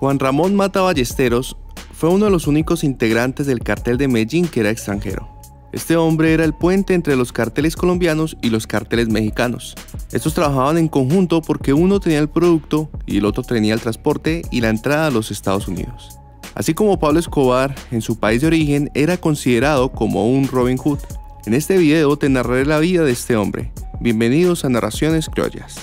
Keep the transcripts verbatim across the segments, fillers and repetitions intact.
Juan Ramón Matta Ballesteros fue uno de los únicos integrantes del cartel de Medellín que era extranjero. Este hombre era el puente entre los carteles colombianos y los carteles mexicanos. Estos trabajaban en conjunto porque uno tenía el producto y el otro tenía el transporte y la entrada a los Estados Unidos. Así como Pablo Escobar, en su país de origen, era considerado como un Robin Hood. En este video te narraré la vida de este hombre. Bienvenidos a Narraciones Criollas.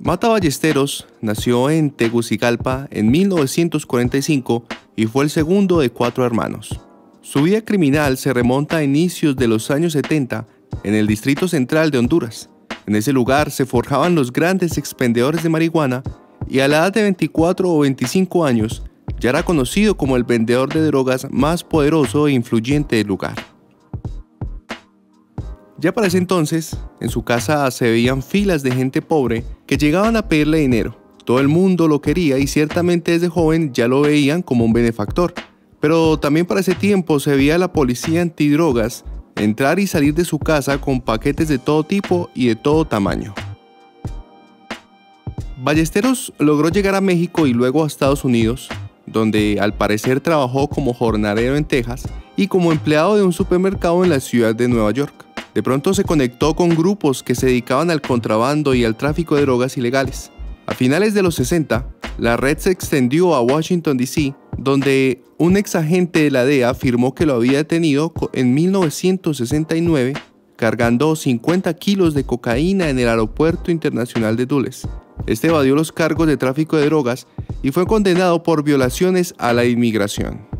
Matta Ballesteros nació en Tegucigalpa en mil novecientos cuarenta y cinco y fue el segundo de cuatro hermanos. Su vida criminal se remonta a inicios de los años setenta en el Distrito Central de Honduras. En ese lugar se forjaban los grandes expendedores de marihuana y a la edad de veinticuatro o veinticinco años ya era conocido como el vendedor de drogas más poderoso e influyente del lugar. Ya para ese entonces, en su casa se veían filas de gente pobre que llegaban a pedirle dinero. Todo el mundo lo quería y ciertamente desde joven ya lo veían como un benefactor. Pero también para ese tiempo se veía a la policía antidrogas entrar y salir de su casa con paquetes de todo tipo y de todo tamaño. Ballesteros logró llegar a México y luego a Estados Unidos, donde al parecer trabajó como jornalero en Texas y como empleado de un supermercado en la ciudad de Nueva York. De pronto se conectó con grupos que se dedicaban al contrabando y al tráfico de drogas ilegales. A finales de los sesenta, la red se extendió a Washington, D C, donde un ex agente de la D E A afirmó que lo había detenido en mil novecientos sesenta y nueve cargando cincuenta kilos de cocaína en el aeropuerto internacional de Dulles. Este evadió los cargos de tráfico de drogas y fue condenado por violaciones a la inmigración.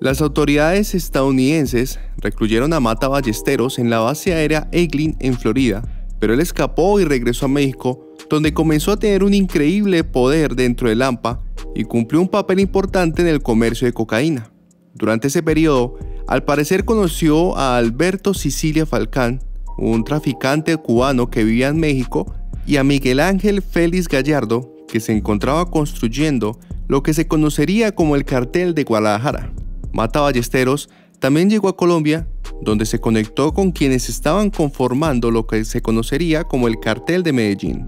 Las autoridades estadounidenses recluyeron a Matta Ballesteros en la base aérea Eglin en Florida, pero él escapó y regresó a México, donde comenzó a tener un increíble poder dentro del AMPA y cumplió un papel importante en el comercio de cocaína. Durante ese periodo, al parecer conoció a Alberto Sicilia Falcán, un traficante cubano que vivía en México, y a Miguel Ángel Félix Gallardo, que se encontraba construyendo lo que se conocería como el Cartel de Guadalajara. Matta Ballesteros también llegó a Colombia, donde se conectó con quienes estaban conformando lo que se conocería como el Cartel de Medellín.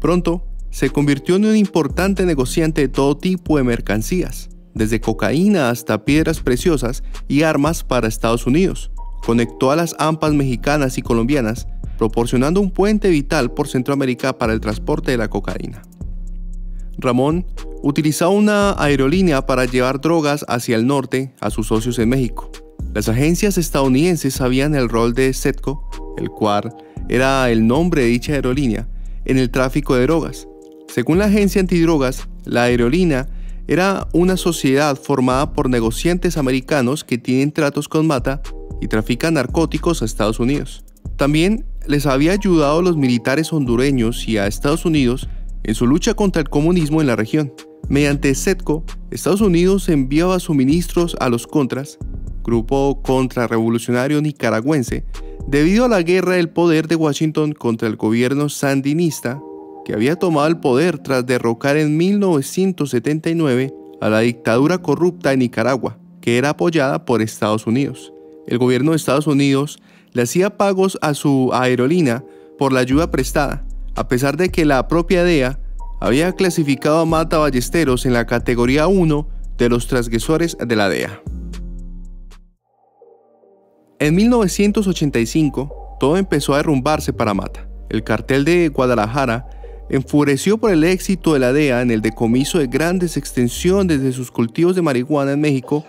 Pronto, se convirtió en un importante negociante de todo tipo de mercancías, desde cocaína hasta piedras preciosas y armas para Estados Unidos. Conectó a las AMPAs mexicanas y colombianas, proporcionando un puente vital por Centroamérica para el transporte de la cocaína. Ramón utilizaba una aerolínea para llevar drogas hacia el norte a sus socios en México. Las agencias estadounidenses sabían el rol de SETCO, el cual era el nombre de dicha aerolínea, en el tráfico de drogas. Según la agencia antidrogas, la aerolínea era una sociedad formada por negociantes americanos que tienen tratos con Matta y trafican narcóticos a Estados Unidos. También les había ayudado a los militares hondureños y a Estados Unidos en su lucha contra el comunismo en la región. Mediante SETCO, Estados Unidos enviaba suministros a los Contras, grupo contrarrevolucionario nicaragüense, debido a la guerra del poder de Washington contra el gobierno sandinista, que había tomado el poder tras derrocar en mil novecientos setenta y nueve a la dictadura corrupta de Nicaragua, que era apoyada por Estados Unidos. El gobierno de Estados Unidos le hacía pagos a su aerolínea por la ayuda prestada, a pesar de que la propia D E A había clasificado a Matta Ballesteros en la categoría uno de los transgresores de la D E A. En mil novecientos ochenta y cinco, todo empezó a derrumbarse para Matta. El cartel de Guadalajara enfureció por el éxito de la D E A en el decomiso de grandes extensiones de sus cultivos de marihuana en México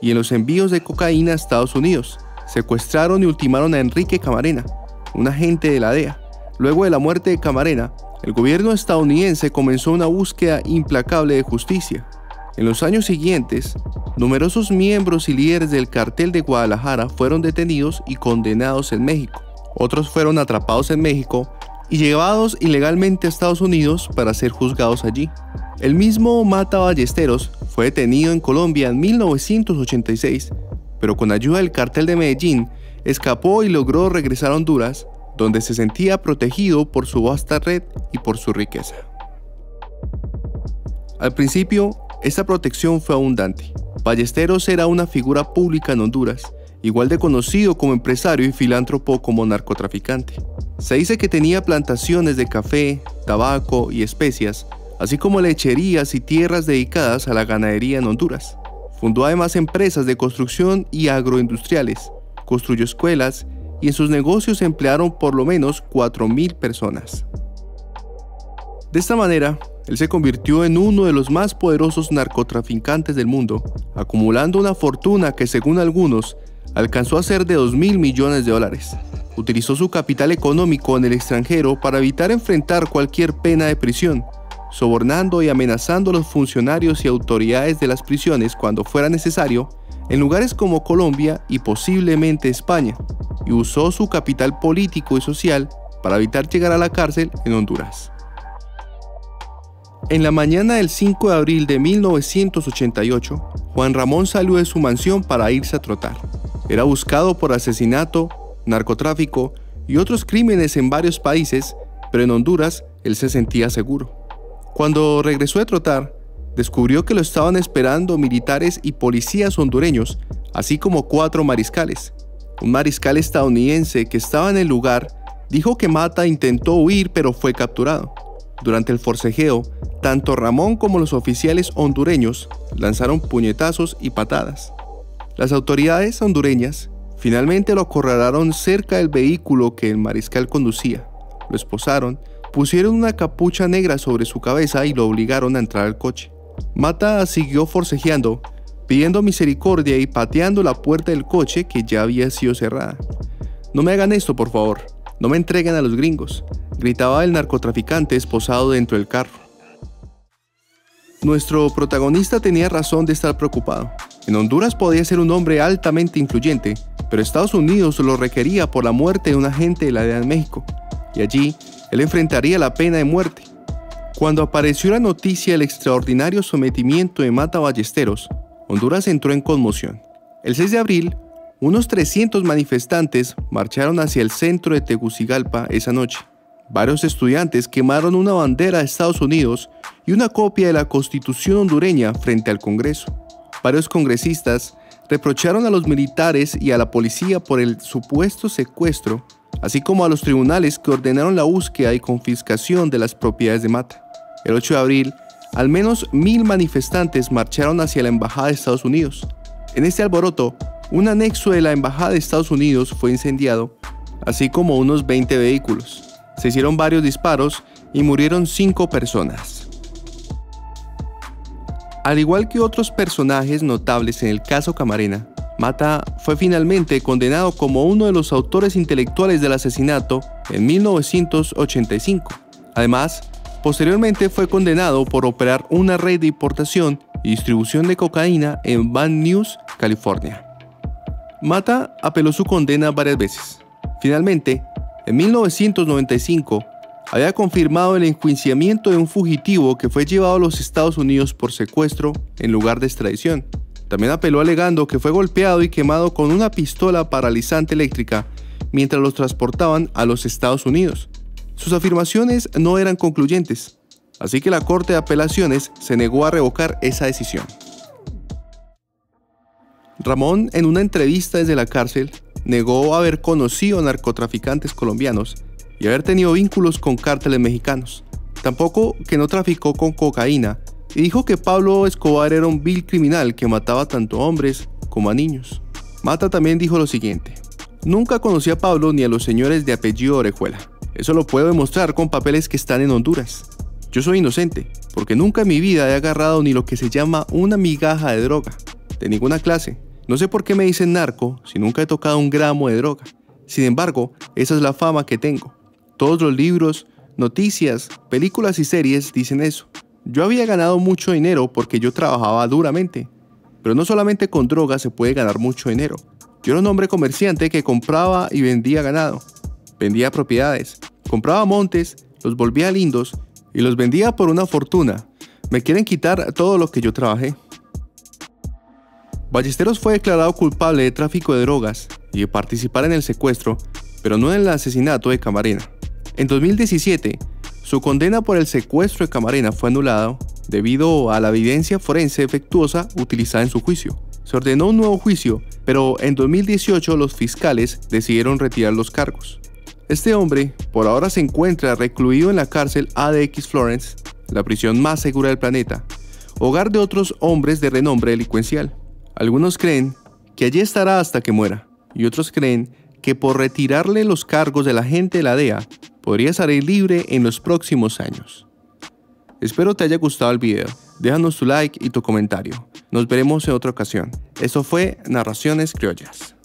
y en los envíos de cocaína a Estados Unidos. Secuestraron y ultimaron a Enrique Camarena, un agente de la D E A. Luego de la muerte de Camarena, el gobierno estadounidense comenzó una búsqueda implacable de justicia. En los años siguientes, numerosos miembros y líderes del cartel de Guadalajara fueron detenidos y condenados en México. Otros fueron atrapados en México y llevados ilegalmente a Estados Unidos para ser juzgados allí. El mismo Matta Ballesteros fue detenido en Colombia en mil novecientos ochenta y seis, pero con ayuda del cartel de Medellín, escapó y logró regresar a Honduras, donde se sentía protegido por su vasta red y por su riqueza. Al principio, esta protección fue abundante. Ballesteros era una figura pública en Honduras igual de conocido como empresario y filántropo como narcotraficante. Se dice que tenía plantaciones de café, tabaco y especias, así como lecherías y tierras dedicadas a la ganadería en Honduras. Fundó además empresas de construcción y agroindustriales, construyó escuelas y en sus negocios se emplearon por lo menos cuatro mil personas. De esta manera, él se convirtió en uno de los más poderosos narcotraficantes del mundo, acumulando una fortuna que, según algunos, alcanzó a ser de dos mil millones de dólares. Utilizó su capital económico en el extranjero para evitar enfrentar cualquier pena de prisión, sobornando y amenazando a los funcionarios y autoridades de las prisiones cuando fuera necesario, en lugares como Colombia y posiblemente España, y usó su capital político y social para evitar llegar a la cárcel en Honduras. En la mañana del cinco de abril de mil novecientos ochenta y ocho, Juan Ramón salió de su mansión para irse a trotar. Era buscado por asesinato, narcotráfico y otros crímenes en varios países, pero en Honduras él se sentía seguro. Cuando regresó de trotar, descubrió que lo estaban esperando militares y policías hondureños, así como cuatro mariscales. Un mariscal estadounidense que estaba en el lugar dijo que Matta intentó huir pero fue capturado. Durante el forcejeo, tanto Ramón como los oficiales hondureños lanzaron puñetazos y patadas. Las autoridades hondureñas finalmente lo acorralaron cerca del vehículo que el mariscal conducía, lo esposaron, pusieron una capucha negra sobre su cabeza y lo obligaron a entrar al coche. Matta siguió forcejeando, pidiendo misericordia y pateando la puerta del coche que ya había sido cerrada. «No me hagan esto, por favor, no me entreguen a los gringos», gritaba el narcotraficante esposado dentro del carro. Nuestro protagonista tenía razón de estar preocupado. En Honduras podía ser un hombre altamente influyente, pero Estados Unidos lo requería por la muerte de un agente de la D E A en México, y allí él enfrentaría la pena de muerte. Cuando apareció la noticia del extraordinario sometimiento de Matta Ballesteros, Honduras entró en conmoción. El seis de abril, unos trescientos manifestantes marcharon hacia el centro de Tegucigalpa esa noche. Varios estudiantes quemaron una bandera de Estados Unidos y una copia de la Constitución hondureña frente al Congreso. Varios congresistas reprocharon a los militares y a la policía por el supuesto secuestro, así como a los tribunales que ordenaron la búsqueda y confiscación de las propiedades de Matta. El ocho de abril, al menos mil manifestantes marcharon hacia la Embajada de Estados Unidos. En este alboroto, un anexo de la Embajada de Estados Unidos fue incendiado, así como unos veinte vehículos. Se hicieron varios disparos y murieron cinco personas. Al igual que otros personajes notables en el caso Camarena, Matta fue finalmente condenado como uno de los autores intelectuales del asesinato en mil novecientos ochenta y cinco. Además, posteriormente fue condenado por operar una red de importación y distribución de cocaína en Van Nuys, California. Matta apeló su condena varias veces. Finalmente, en mil novecientos noventa y cinco, había confirmado el enjuiciamiento de un fugitivo que fue llevado a los Estados Unidos por secuestro en lugar de extradición. También apeló alegando que fue golpeado y quemado con una pistola paralizante eléctrica mientras los transportaban a los Estados Unidos. Sus afirmaciones no eran concluyentes, así que la Corte de Apelaciones se negó a revocar esa decisión. Ramón, en una entrevista desde la cárcel, negó haber conocido narcotraficantes colombianos y haber tenido vínculos con cárteles mexicanos. Tampoco que no traficó con cocaína y dijo que Pablo Escobar era un vil criminal que mataba tanto a hombres como a niños. Matta también dijo lo siguiente: «Nunca conocí a Pablo ni a los señores de apellido Orejuela. Eso lo puedo demostrar con papeles que están en Honduras. Yo soy inocente porque nunca en mi vida he agarrado ni lo que se llama una migaja de droga, de ninguna clase. No sé por qué me dicen narco si nunca he tocado un gramo de droga. Sin embargo, esa es la fama que tengo. Todos los libros, noticias, películas y series dicen eso. Yo había ganado mucho dinero porque yo trabajaba duramente. Pero no solamente con droga se puede ganar mucho dinero. Yo era un hombre comerciante que compraba y vendía ganado. Vendía propiedades, compraba montes, los volvía lindos y los vendía por una fortuna. Me quieren quitar todo lo que yo trabajé». Ballesteros fue declarado culpable de tráfico de drogas y de participar en el secuestro, pero no en el asesinato de Camarena. En dos mil diecisiete, su condena por el secuestro de Camarena fue anulada debido a la evidencia forense defectuosa utilizada en su juicio. Se ordenó un nuevo juicio, pero en dos mil dieciocho los fiscales decidieron retirar los cargos. Este hombre por ahora se encuentra recluido en la cárcel A D X Florence, la prisión más segura del planeta, hogar de otros hombres de renombre delincuencial. Algunos creen que allí estará hasta que muera, y otros creen que por retirarle los cargos de la gente de la D E A, podría salir libre en los próximos años. Espero te haya gustado el video. Déjanos tu like y tu comentario. Nos veremos en otra ocasión. Eso fue Narraciones Criollas.